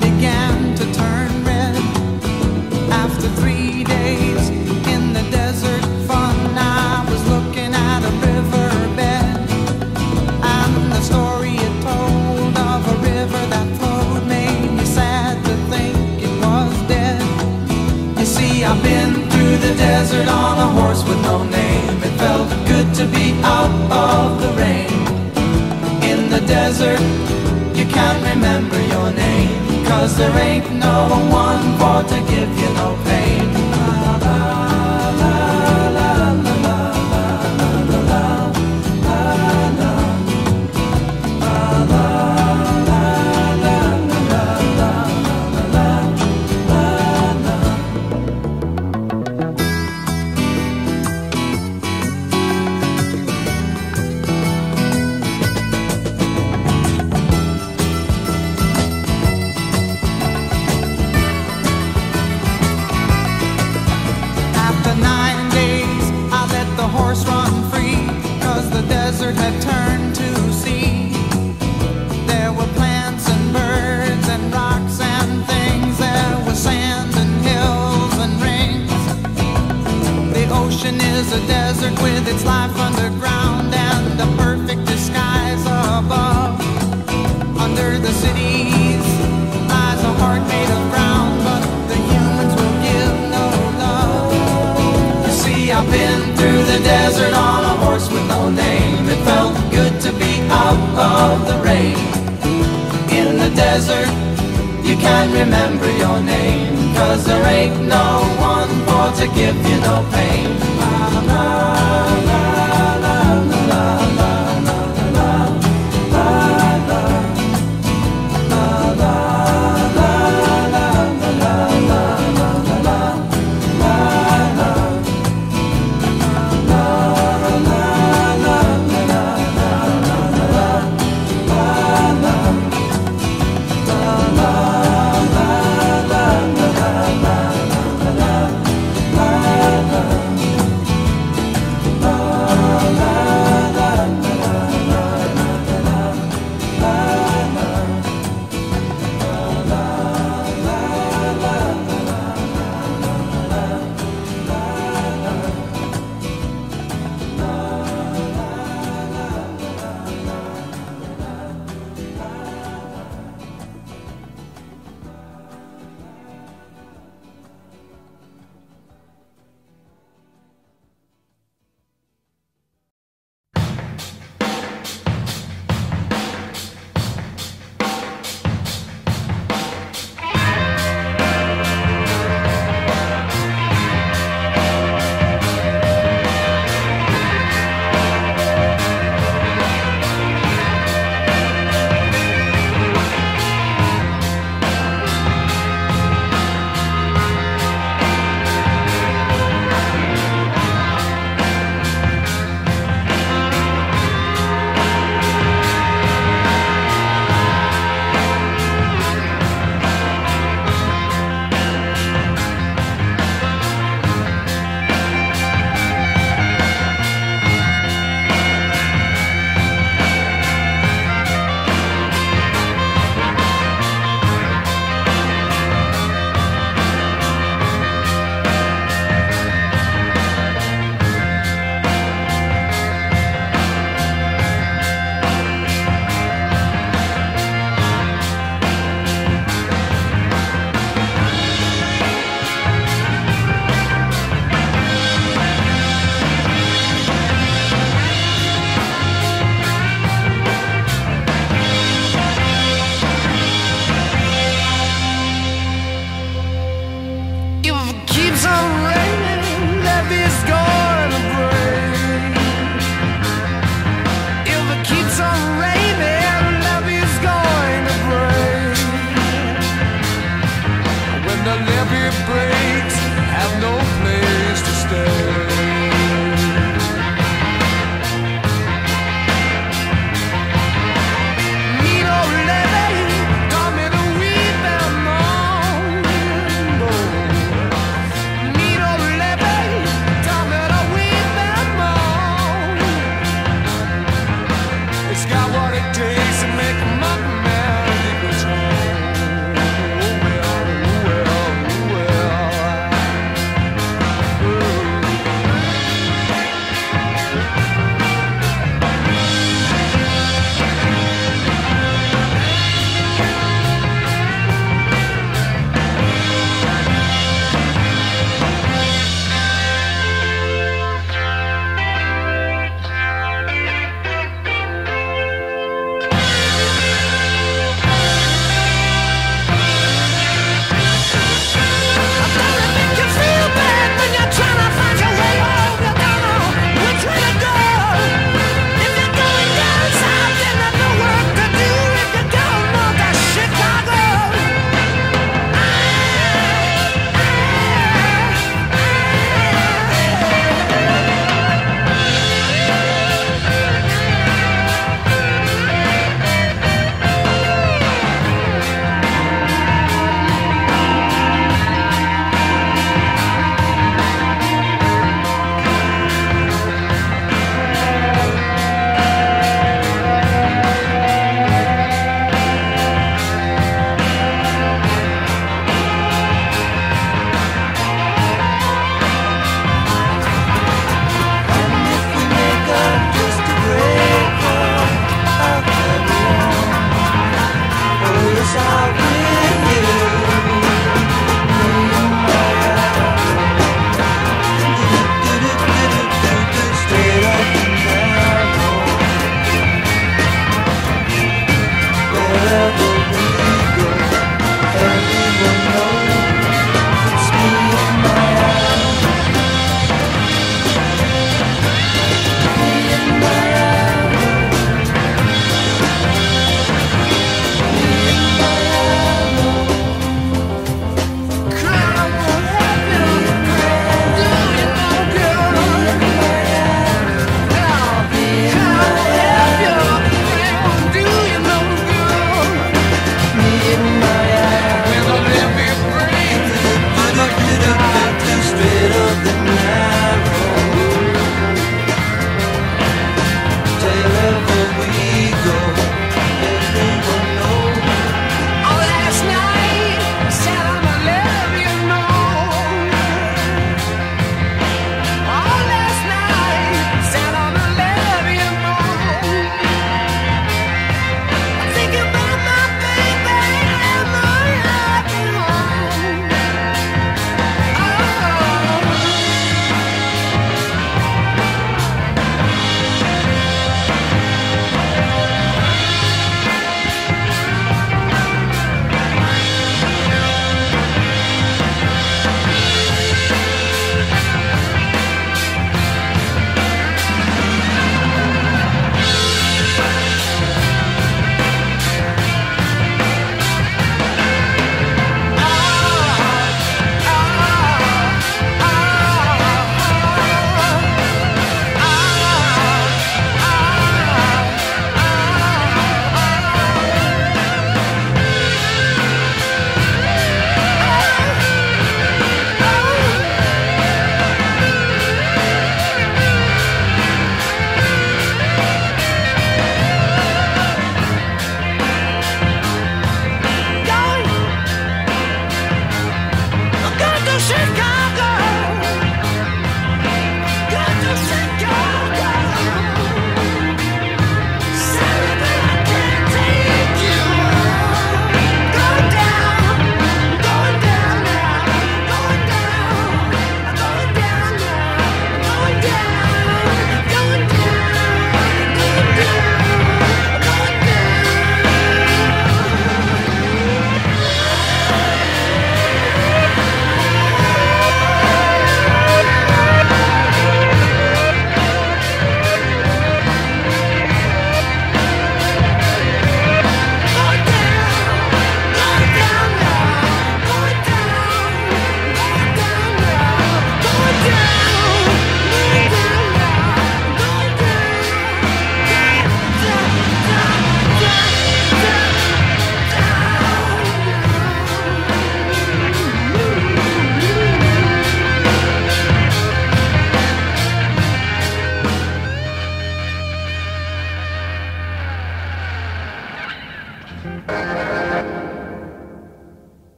Began to I've been through the desert on a horse with no name. It felt good to be out of the rain. In the desert, you can't remember your name, 'cause there ain't no one for to give you no pain. La, la. Had turned to sea. There were plants and birds and rocks and things. There was sand and hills and rings. The ocean is a desert with its life underground and a perfect disguise above. Under the cities lies a heart made of ground, but the humans will give no love. You see, I've been through the desert on a horse with no name. It felt good to be out of the rain. In the desert, you can't remember your name, 'cause there ain't no one for to give you no pain. La, la, la.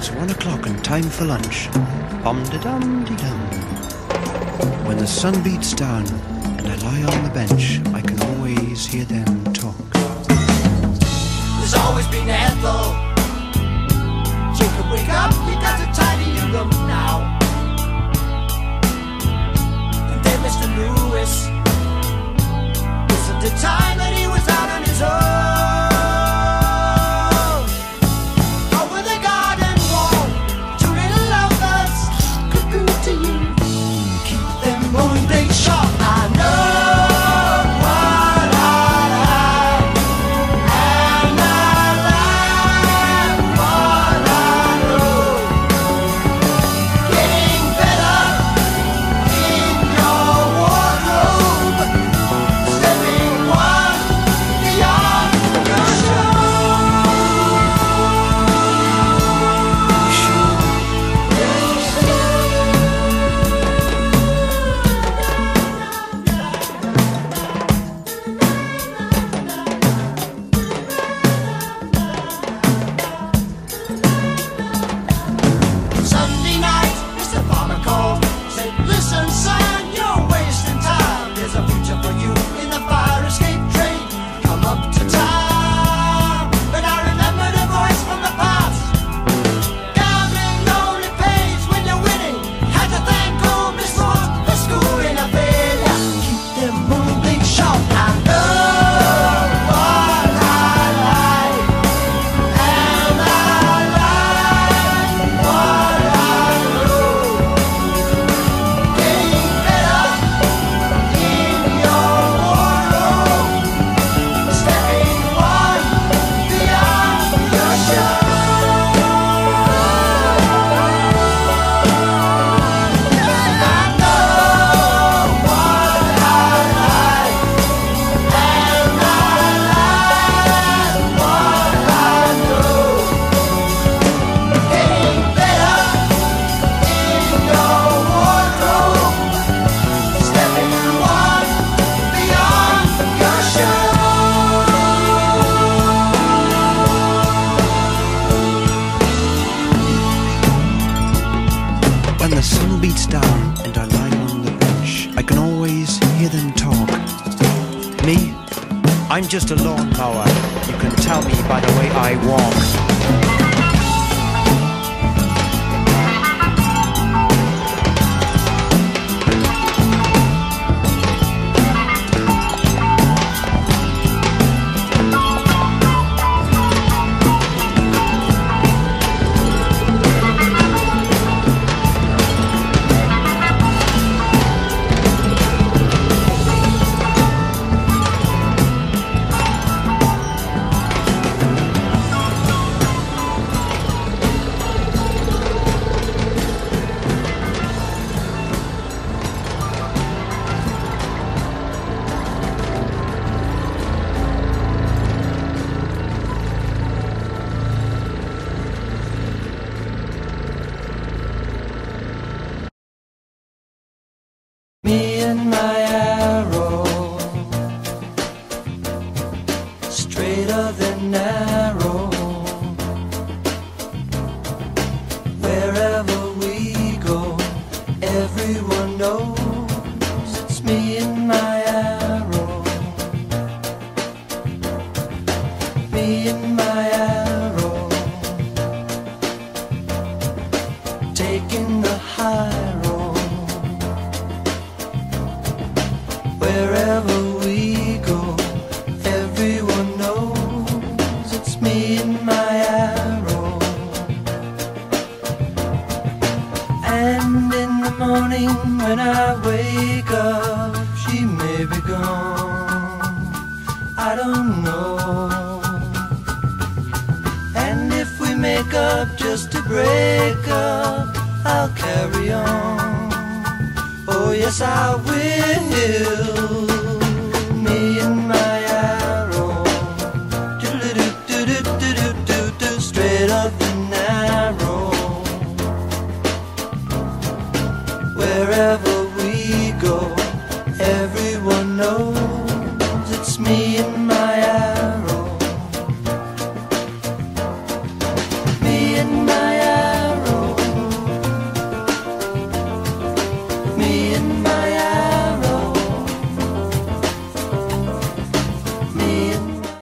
It's 1 o'clock and time for lunch. Om-de-dum-de-dum. When the sun beats down and I lie on the bench, I can always hear them talk. There's always been Ethel. Jacob, wake up, you got to tidy your room now. And then Mr. Lewis, wasn't the time that he was out on his own. The sun beats down and I lie on the bench. I can always hear them talk. Me? I'm just a lawnmower. You can tell me by the way I walk. Me and my arrow, straighter than narrow, wherever we go, everyone knows it's me and my arrow, me and my arrow, taking the high road. Wherever we go, everyone knows it's me and my arrow. And in the morning when I wake up, she may be gone, I don't know. And if we make up just to break up, I'll carry on. Oh yes, I will. Me and my arrow, do do do do do do do do, straight up and narrow. Wherever we go, everyone knows it's me and my arrow. Me and my arrow. me and